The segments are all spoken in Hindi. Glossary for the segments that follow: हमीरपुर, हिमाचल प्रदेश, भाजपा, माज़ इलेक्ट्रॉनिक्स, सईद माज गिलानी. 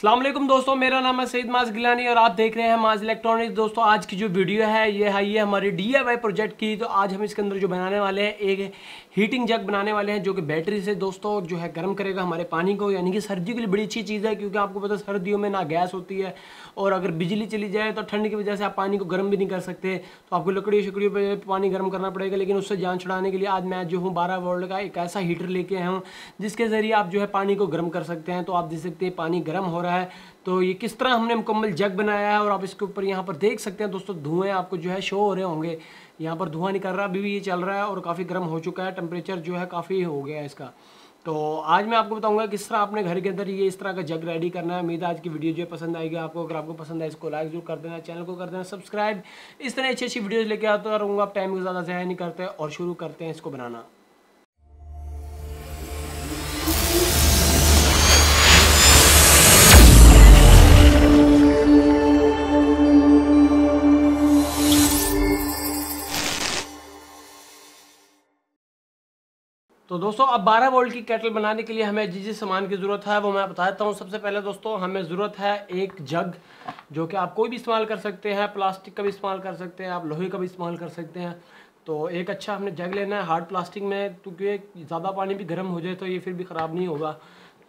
अस्सलाम वालेकुम दोस्तों, मेरा नाम है सईद माज गिलानी और आप देख रहे हैं माज़ इलेक्ट्रॉनिक्स। दोस्तों आज की जो वीडियो है ये है हमारे DIY प्रोजेक्ट की। तो आज हम इसके अंदर जो बनाने वाले हैं एक हीटिंग जग बनाने वाले हैं जो कि बैटरी से दोस्तों जो है गर्म करेगा हमारे पानी को, यानी कि सर्दी के लिए बड़ी अच्छी चीज़ है क्योंकि आपको पता है सर्दियों में ना गैस होती है और अगर बिजली चली जाए तो ठंड की वजह से आप पानी को गर्म भी नहीं कर सकते, तो आपको लकड़ियों शकड़ियों पर पानी गर्म करना पड़ेगा। लेकिन उससे जान छुड़ाने के लिए आज मैं जो हूँ 12 वोल्ट का एक ऐसा हीटर लेके आया हूँ जिसके ज़रिए आप जो है पानी को गर्म कर सकते हैं। तो आप देख सकते हैं पानी गर्म हो रहा है। तो ये किस तरह हमने मुकम्मल जग बनाया है और आप इसके ऊपर यहाँ पर देख सकते हैं दोस्तों धुएं आपको जो है शो हो रहे होंगे, यहाँ पर धुआं निकल रहा है, अभी भी ये चल रहा है और काफ़ी गर्म हो चुका है, टेम्परेचर जो है काफ़ी हो गया है इसका। तो आज मैं आपको बताऊंगा किस तरह आपने घर के अंदर ये इस तरह का जग रेडी करना है। उम्मीद है आज की वीडियो जो है पसंद आएगी आपको। अगर आपको पसंद आए इसको लाइक जरूर कर देना, चैनल को कर देना सब्सक्राइब। इस तरह अच्छी अच्छी वीडियोज़ लेके आता रहूँगा। आप टाइम को ज़्यादा ज़ाया नहीं करते और शुरू करते हैं इसको बनाना। तो दोस्तों अब 12 वोल्ट की केटल बनाने के लिए हमें जिस सामान की ज़रूरत है वो मैं बता देता हूँ। सबसे पहले दोस्तों हमें ज़रूरत है एक जग, जो कि आप कोई भी इस्तेमाल कर सकते हैं, प्लास्टिक का भी इस्तेमाल कर सकते हैं, आप लोहे का भी इस्तेमाल कर सकते हैं। तो एक अच्छा हमने जग लेना है हार्ड प्लास्टिक में, क्योंकि ज़्यादा पानी भी गर्म हो जाए तो ये फिर भी ख़राब नहीं होगा।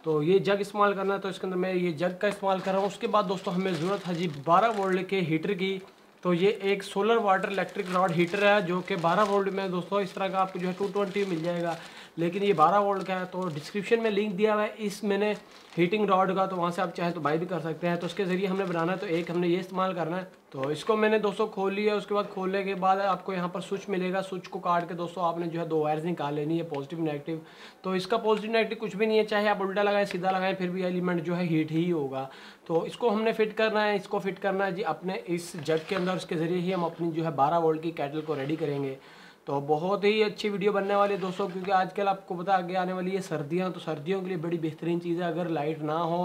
तो ये जग इस्तेमाल करना है, तो इसके अंदर मैं ये जग का इस्तेमाल कर रहा हूँ। उसके बाद दोस्तों हमें ज़रूरत है जी 12 वोल्ट के हीटर की। तो ये एक 16 वाट इलेक्ट्रिक रॉड हीटर है जो कि 12 वोल्ट में दोस्तों इस तरह का आपको जो है 220 मिल जाएगा, लेकिन ये 12 वोल्ट का है। तो डिस्क्रिप्शन में लिंक दिया हुआ है इस मैंने हीटिंग रॉड का, तो वहाँ से आप चाहे तो बाई भी कर सकते हैं। तो उसके ज़रिए हमने बनाना है, तो एक हमने ये इस्तेमाल करना है। तो इसको मैंने दोस्तों खोल लिया। उसके बाद खोलने के बाद आपको यहाँ पर स्विच मिलेगा, स्विच को काट के दोस्तों आपने जो है 2 वायर्स निकाल लेनी है, पॉजिटिव नेगेटिव। तो इसका पॉजिटिव नेगेटिव कुछ भी नहीं है, चाहे आप उल्टा लगाएं सीधा लगाएं फिर भी एलिमेंट जो है हीट ही होगा। तो इसको हमने फिट करना है, इसको फिट करना है जी अपने इस जग के अंदर। उसके ज़रिए ही हम अपनी जो है 12 वोल्ट की केटल को रेडी करेंगे। तो बहुत ही अच्छी वीडियो बनने वाली है दोस्तों, क्योंकि आजकल आपको पता आगे आने वाली है सर्दियाँ, तो सर्दियों के लिए बड़ी बेहतरीन चीज़ है। अगर लाइट ना हो,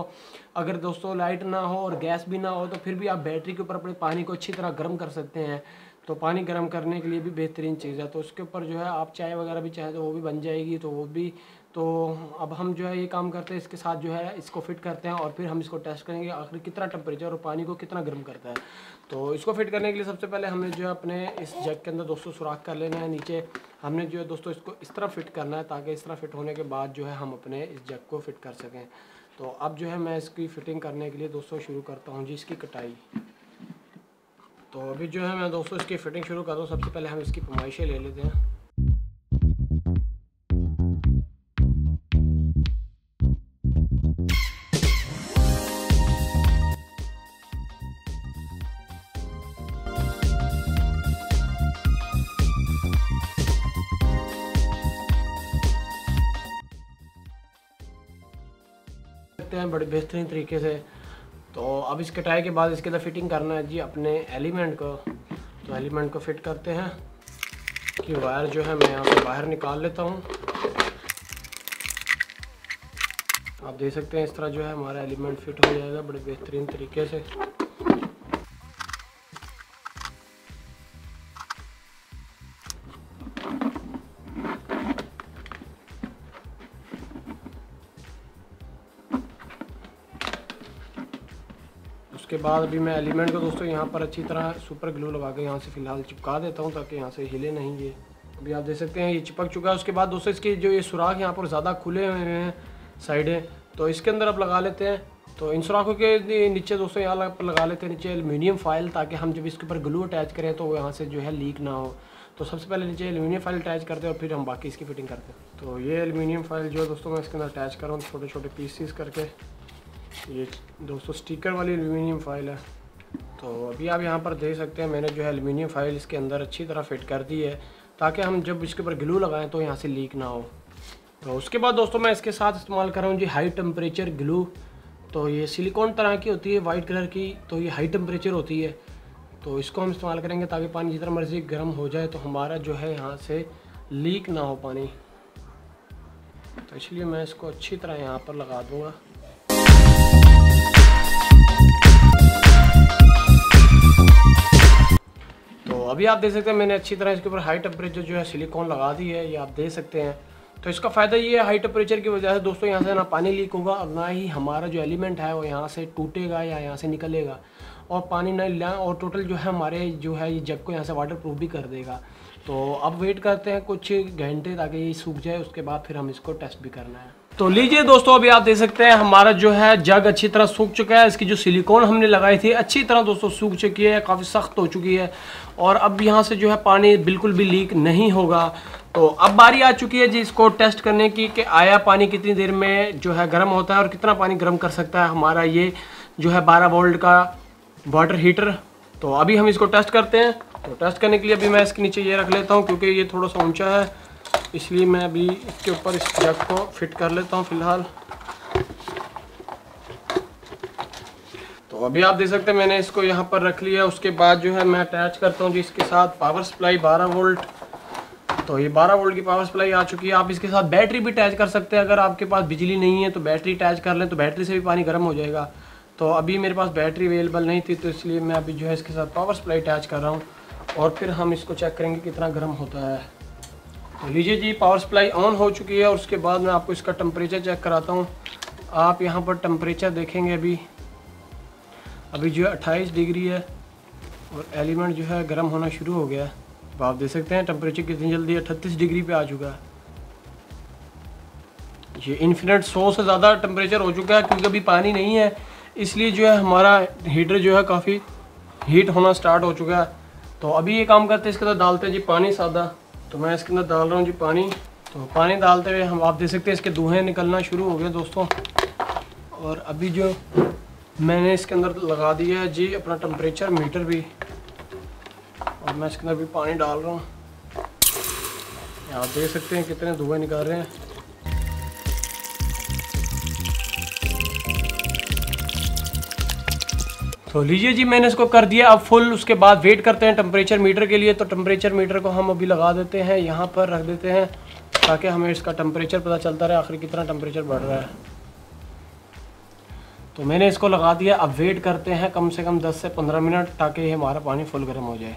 अगर दोस्तों लाइट ना हो और गैस भी ना हो, तो फिर भी आप बैटरी के ऊपर अपने पानी को अच्छी तरह गर्म कर सकते हैं। तो पानी गर्म करने के लिए भी बेहतरीन चीज़ है। तो उसके ऊपर जो है आप चाय वगैरह भी चाहें तो वो भी बन जाएगी, तो वो भी। तो अब हम जो है ये काम करते हैं, इसके साथ जो है इसको फिट करते हैं और फिर हम इसको टेस्ट करेंगे आखिर कितना टेम्परेचर और पानी को कितना गर्म करता है। तो इसको फिट करने के लिए सबसे पहले हमें जो है अपने इस जग के अंदर दोस्तों सुराख कर लेना है। नीचे हमने जो है दोस्तों इसको इस तरह फिट करना है, ताकि इस तरह फिट होने के बाद जो है हम अपने इस जग को फिट कर सकें। तो अब जो है मैं इसकी फ़िटिंग करने के लिए दोस्तों शुरू करता हूँ जी इसकी कटाई। तो अभी जो है मैं दोस्तों इसकी फ़िटिंग शुरू कर रहा हूँ। सबसे पहले हम इसकी पैमाइशें ले लेते हैं। बड़े बेहतरीन तरीके से। तो अब इस कटाई के बाद इसके अंदर फिटिंग करना है जी अपने एलिमेंट को। तो एलिमेंट को फिट करते हैं कि वायर जो है मैं यहाँ से बाहर निकाल लेता हूँ। आप देख सकते हैं इस तरह जो है हमारा एलिमेंट फिट हो जाएगा बड़े बेहतरीन तरीके से। उसके बाद अभी मैं एलिमेंट को दोस्तों यहाँ पर अच्छी तरह सुपर ग्लू लगा के यहाँ से फ़िलहाल चिपका देता हूँ, ताकि यहाँ से हिले नहीं ये। अभी आप देख सकते हैं ये चिपक चुका है। उसके बाद दोस्तों इसके जो ये सुराख यहाँ पर ज़्यादा खुले हुए हैं साइडें, तो इसके अंदर आप लगा लेते हैं। तो इन सुराखों के नीचे दोस्तों यहाँ पर लगा लेते हैं नीचे एल्यूमिनियम फाइल, ताकि हम जब इसके ऊपर ग्लू अटैच करें तो यहाँ से जो है लीक ना हो। तो सबसे पहले नीचे एल्यूमिनियम फाइल अटैच करते हैं और फिर हम बाकी इसकी फिटिंग करते हैं। तो ये एल्यूमिनियम फाइल जो है दोस्तों मैं इसके अंदर अटैच कर रहा हूँ छोटे छोटे पीसीस करके। ये दोस्तों स्टिकर वाली एल्यूमिनियम फाइल है। तो अभी आप यहाँ पर देख सकते हैं मैंने जो है एल्यूमिनियम फाइल इसके अंदर अच्छी तरह फिट कर दी है, ताकि हम जब इसके ऊपर ग्लू लगाएं तो यहाँ से लीक ना हो। तो उसके बाद दोस्तों मैं इसके साथ इस्तेमाल कर रहा हूँ जी हाई टेम्परेचर ग्लू। तो ये सिलिकॉन तरह की होती है वाइट कलर की, तो ये हाई टेम्परेचर होती है। तो इसको हम इस्तेमाल करेंगे ताकि पानी जितना मर्ज़ी गर्म हो जाए तो हमारा जो है यहाँ से लीक ना हो पानी। तो इसलिए मैं इसको अच्छी तरह यहाँ पर लगा दूँगा। तो अभी आप देख सकते हैं मैंने अच्छी तरह इसके ऊपर हाई टेम्परेचर जो है सिलिकॉन लगा दी है, ये आप देख सकते हैं। तो इसका फ़ायदा ये है, हाई टेम्परेचर की वजह से दोस्तों यहाँ से ना पानी लीक होगा और ना ही हमारा जो एलिमेंट है वो यहाँ से टूटेगा या यहाँ से निकलेगा और पानी ना लें, और टोटल जो है हमारे जो है ये जब को यहाँ से वाटर प्रूफ भी कर देगा। तो अब वेट करते हैं कुछ घंटे ताकि ये सूख जाए, उसके बाद फिर हम इसको टेस्ट भी करना है। तो लीजिए दोस्तों, अभी आप देख सकते हैं हमारा जो है जग अच्छी तरह सूख चुका है। इसकी जो सिलिकॉन हमने लगाई थी अच्छी तरह दोस्तों सूख चुकी है, काफ़ी सख्त हो चुकी है और अब यहाँ से जो है पानी बिल्कुल भी लीक नहीं होगा। तो अब बारी आ चुकी है जी इसको टेस्ट करने की कि आया पानी कितनी देर में जो है गर्म होता है और कितना पानी गर्म कर सकता है हमारा ये जो है 12 वोल्ट का वाटर हीटर। तो अभी हम इसको टेस्ट करते हैं। तो टेस्ट करने के लिए अभी मैं इसके नीचे ये रख लेता हूँ क्योंकि ये थोड़ा सा ऊँचा है, इसलिए मैं अभी इसके ऊपर इस जग को फिट कर लेता हूँ फ़िलहाल। तो अभी आप देख सकते हैं मैंने इसको यहाँ पर रख लिया। उसके बाद जो है मैं अटैच करता हूँ जी इसके साथ पावर सप्लाई 12 वोल्ट। तो ये 12 वोल्ट की पावर सप्लाई आ चुकी है। आप इसके साथ बैटरी भी अटैच कर सकते हैं, अगर आपके पास बिजली नहीं है तो बैटरी अटैच कर लें तो बैटरी से भी पानी गर्म हो जाएगा। तो अभी मेरे पास बैटरी अवेलेबल नहीं थी तो इसलिए मैं अभी जो है इसके साथ पावर सप्लाई अटैच कर रहा हूँ और फिर हम इसको चेक करेंगे कितना गर्म होता है। तो लीजिए जी पावर सप्लाई ऑन हो चुकी है और उसके बाद मैं आपको इसका टेम्परेचर चेक कराता हूँ। आप यहाँ पर टेम्परेचर देखेंगे अभी जो है 28 डिग्री है और एलिमेंट जो है गर्म होना शुरू हो गया है। तो आप देख सकते हैं टेम्परेचर कितनी जल्दी 38 डिग्री पे आ चुका है। ये इन्फिनिट 100 से ज़्यादा टेम्परेचर हो चुका है क्योंकि अभी पानी नहीं है, इसलिए जो है हमारा हीटर जो है काफ़ी हीट होना स्टार्ट हो चुका है। तो अभी ये काम करते हैं, इसके अंदर डालते हैं जी पानी सादा। तो मैं इसके अंदर डाल रहा हूँ जी पानी। तो पानी डालते हुए हम आप देख सकते हैं इसके धुएँ निकलना शुरू हो गए दोस्तों। और अभी जो मैंने इसके अंदर लगा दिया है जी अपना टेम्परेचर मीटर भी और मैं इसके अंदर भी पानी डाल रहा हूँ। आप देख सकते हैं कितने धुएँ निकाल रहे हैं। तो लीजिए जी मैंने इसको कर दिया अब फुल। उसके बाद वेट करते हैं टेम्परेचर मीटर के लिए। तो टेम्परेचर मीटर को हम अभी लगा देते हैं, यहाँ पर रख देते हैं ताकि हमें इसका टेम्परेचर पता चलता रहे आखिर कितना टेम्परेचर बढ़ रहा है। तो मैंने इसको लगा दिया, अब वेट करते हैं कम से कम 10 से 15 मिनट ताकि ये हमारा पानी फुल गर्म हो जाए।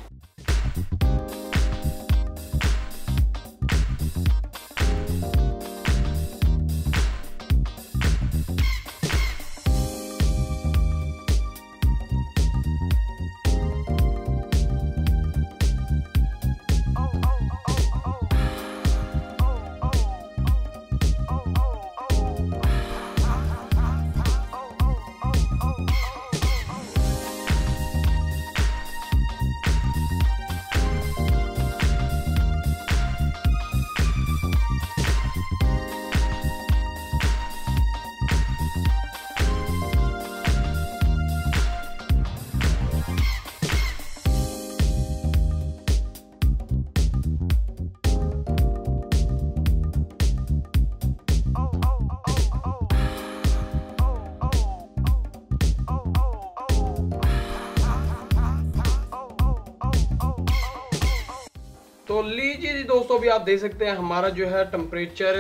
तो लीजिए जी दोस्तों, अभी आप देख सकते हैं हमारा जो है टेम्परेचर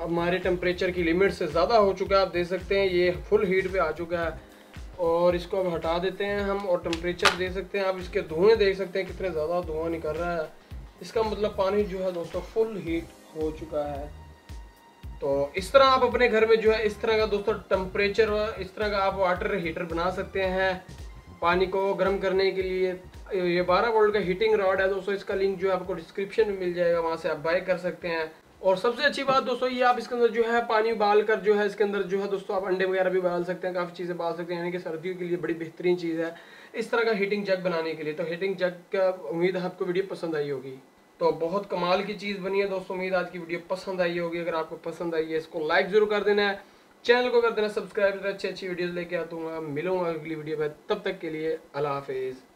हमारे टेम्परेचर की लिमिट से ज़्यादा हो चुका है। आप देख सकते हैं ये फुल हीट पे आ चुका है और इसको अब हटा देते हैं हम। और टेम्परेचर देख सकते हैं आप, इसके धुएँ देख सकते हैं कितने ज़्यादा धुआं निकल रहा है। इसका मतलब पानी जो है दोस्तों फुल हीट हो चुका है। तो इस तरह आप अपने घर में जो है इस तरह का दोस्तों टेम्परेचर इस तरह का आप वाटर हीटर बना सकते हैं पानी को गर्म करने के लिए। ये 12 वोल्ट का हीटिंग रॉड है दोस्तों, इसका लिंक जो है आपको डिस्क्रिप्शन में मिल जाएगा, वहाँ से आप बाय कर सकते हैं। और सबसे अच्छी बात दोस्तों ये आप इसके अंदर जो है पानी उबाल कर जो है इसके अंदर जो है दोस्तों आप अंडे वगैरह भी उबाल सकते हैं, काफ़ी चीज़ें उबाल सकते हैं, यानी कि सर्दियों के लिए बड़ी बेहतरीन चीज़ है इस तरह का हीटिंग जग बनाने के लिए। तो हीटिंग जग का उम्मीद आपको वीडियो पसंद आई होगी। तो बहुत कमाल की चीज़ बनी है दोस्तों, उम्मीद आज की वीडियो पसंद आई होगी। अगर आपको पसंद आई है इसको लाइक ज़रूर कर देना है, चैनल को कर देना सब्सक्राइब, अच्छी अच्छी वीडियोस लेके आता हूँ। मिलूंगा अगली वीडियो में, तब तक के लिए अल्लाह हाफिज़।